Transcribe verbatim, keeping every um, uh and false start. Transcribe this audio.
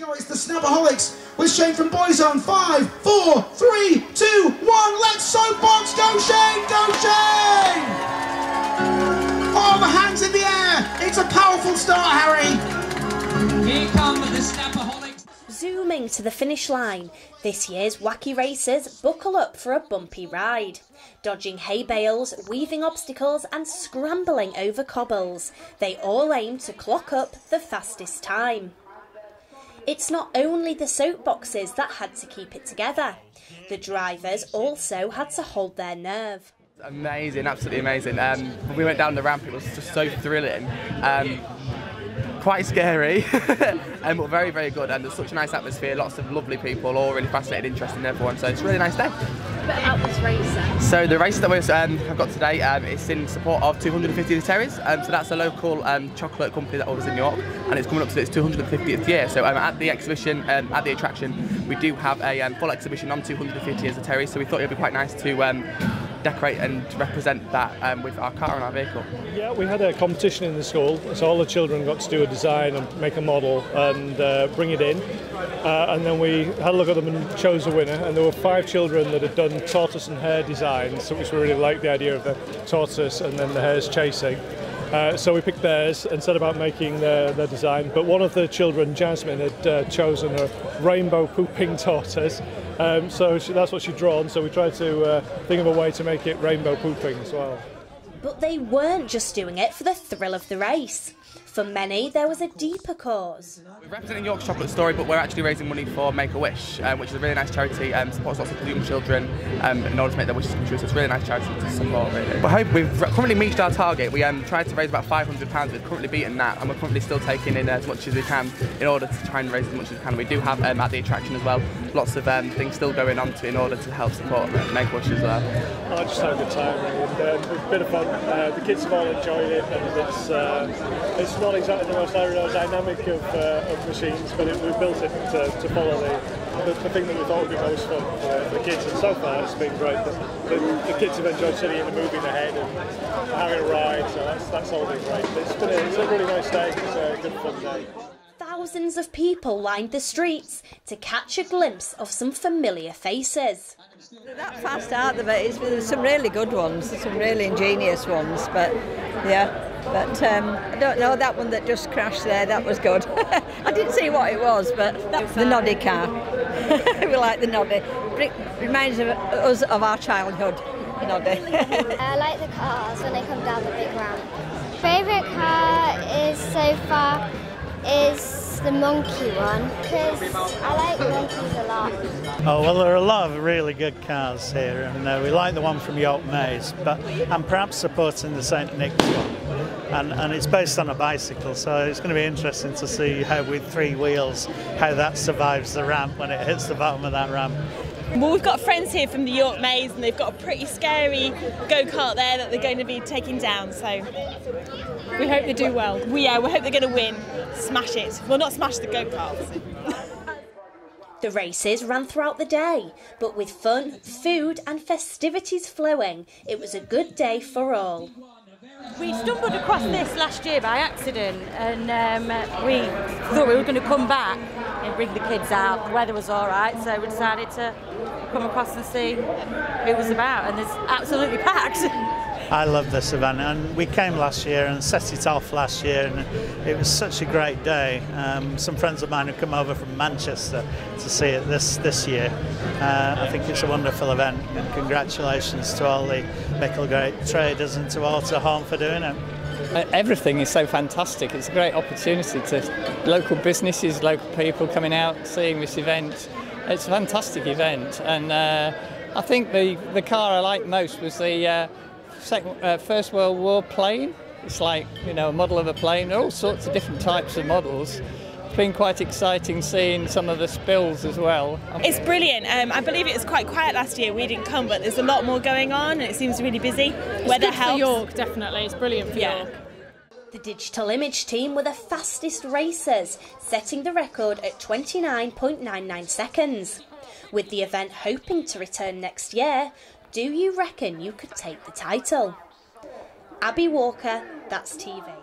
Guys, the Snapperholics with Shane from Boyzone. Five, four, three, two, one. Let's soapbox. Go Shane, go Shane! Oh, the hands in the air. It's a powerful start, Harry. Here come the Snapperholics. Zooming to the finish line. This year's wacky racers buckle up for a bumpy ride. Dodging hay bales, weaving obstacles and scrambling over cobbles. They all aim to clock up the fastest time. It's not only the soapboxes that had to keep it together. The drivers also had to hold their nerve. Amazing, absolutely amazing. Um, when we went down the ramp, it was just so thrilling. Um, quite scary, um, but very, very good. And there's such a nice atmosphere, lots of lovely people, all really fascinated, interested in everyone. So it's a really nice day. About this race? So the race that we've um, I've got today um, is in support of two hundred fiftieth Terry's. Um, so that's a local um, chocolate company that was in York, and it's coming up to its two hundred fiftieth year. So um, at the exhibition, um, at the attraction, we do have a um, full exhibition on two hundred fifty years of Terry's. So we thought it would be quite nice to um, decorate and represent that um, with our car and our vehicle. Yeah, we had a competition in the school, so all the children got to do a design and make a model and uh, bring it in. Uh, and then we had a look at them and chose a winner, and there were five children that had done tortoise and hare designs, which we really liked the idea of the tortoise and then the hares chasing. Uh, so we picked theirs and set about making their, their design, but one of the children, Jasmine, had uh, chosen a rainbow pooping tortoise, um, so she, that's what she'd drawn, so we tried to uh, think of a way to make it rainbow pooping as well. But they weren't just doing it for the thrill of the race. For many, there was a deeper cause. We're representing York's Chocolate Story, but we're actually raising money for Make A Wish, uh, which is a really nice charity and um, supports lots of young children um, in order to make their wishes come true. So it's a really nice charity to support, really. But I hope we've currently reached our target. We um, tried to raise about five hundred pounds. We've currently beaten that, and we're currently still taking in as much as we can in order to try and raise as much as we can. We do have um, at the attraction as well lots of um, things still going on to, in order to help support uh, Make A Wish as well. I just had a good time, and uh, a bit of fun. Uh, the kids have all enjoyed it, and it's. Uh, It's not exactly the most aerodynamic of, uh, of machines, but it, we built it to, to follow the, the, the thing that we thought would be most fun for the kids, and so far it's been great. The, the, the kids have enjoyed sitting in the moving ahead and having a ride, so that's, that's all been great. It's been a, it's a really nice day, it's a good fun day. Thousands of people lined the streets to catch a glimpse of some familiar faces. That fast start of it, there's some really good ones, some really ingenious ones, but yeah. But um, I don't know, that one that just crashed there, that was good. I didn't see what it was, but that's the noddy car. We like the noddy. It reminds us of our childhood, noddy. I like the cars when they come down the big ramp. Favourite car is, so far, is the monkey one, because I like monkeys a lot. Oh, well, there are a lot of really good cars here, and uh, we like the one from York Maze, but I'm perhaps supporting the St Nick's one. And, and it's based on a bicycle, so it's going to be interesting to see how, with three wheels, how that survives the ramp when it hits the bottom of that ramp. Well, we've got friends here from the York Maze, and they've got a pretty scary go-kart there that they're going to be taking down, so we hope they do well. We, yeah, we hope they're going to win. Smash it. Well, not smash the go-karts. The races ran throughout the day, but with fun, food and festivities flowing, it was a good day for all. We stumbled across this last year by accident, and um, we thought we were going to come back and bring the kids out. The weather was all right, so we decided to come across and see who it was about, and it's absolutely packed. I love this event, and we came last year and set it off last year, and it was such a great day. Um, some friends of mine have come over from Manchester to see it this, this year. Uh, I think it's a wonderful event, and congratulations to all the Micklegate traders and to Walter Horn for doing it. Everything is so fantastic. It's a great opportunity to local businesses, local people coming out, seeing this event. It's a fantastic event, and uh, I think the, the car I liked most was the uh, second, uh, First World War plane. It's like, you know, a model of a plane. There are all sorts of different types of models. It's been quite exciting seeing some of the spills as well. It's brilliant. Um, I believe it was quite quiet last year. We didn't come, but there's a lot more going on, and it seems really busy. It's Weather good helps. For York, definitely. It's brilliant for yeah. York. The digital image team were the fastest racers, setting the record at twenty-nine point nine nine seconds. With the event hoping to return next year, do you reckon you could take the title? Abby Walker, That's T V.